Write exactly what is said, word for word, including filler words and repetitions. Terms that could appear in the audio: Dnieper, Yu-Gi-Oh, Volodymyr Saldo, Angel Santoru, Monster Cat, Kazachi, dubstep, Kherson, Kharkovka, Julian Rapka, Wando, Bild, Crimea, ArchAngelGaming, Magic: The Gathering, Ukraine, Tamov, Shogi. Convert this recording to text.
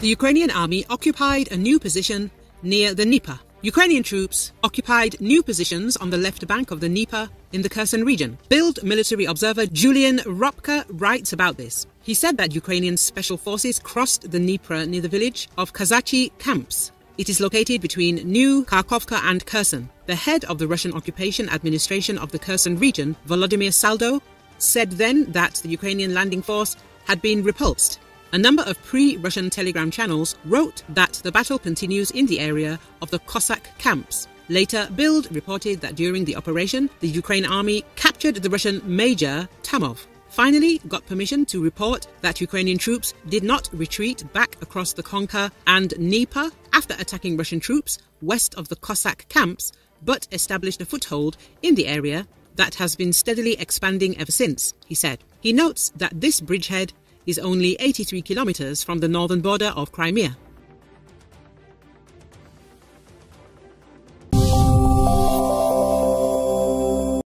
The Ukrainian army occupied a new position near the Dnieper. Ukrainian troops occupied new positions on the left bank of the Dnieper in the Kherson region. Bild military observer Julian Rapka writes about this. He said that Ukrainian special forces crossed the Dnieper near the village of Kazachi camps. It is located between New Kharkovka and Kherson. The head of the Russian occupation administration of the Kherson region, Volodymyr Saldo, said then that the Ukrainian landing force had been repulsed. A number of pre-Russian Telegram channels wrote that the battle continues in the area of the Cossack camps. Later, Bild reported that during the operation, the Ukrainian army captured the Russian major Tamov. Finally, got permission to report that Ukrainian troops did not retreat back across the Konka and Dnieper after attacking Russian troops west of the Cossack camps, but established a foothold in the area that has been steadily expanding ever since, he said. He notes that this bridgehead is only eighty-three kilometers from the northern border of Crimea.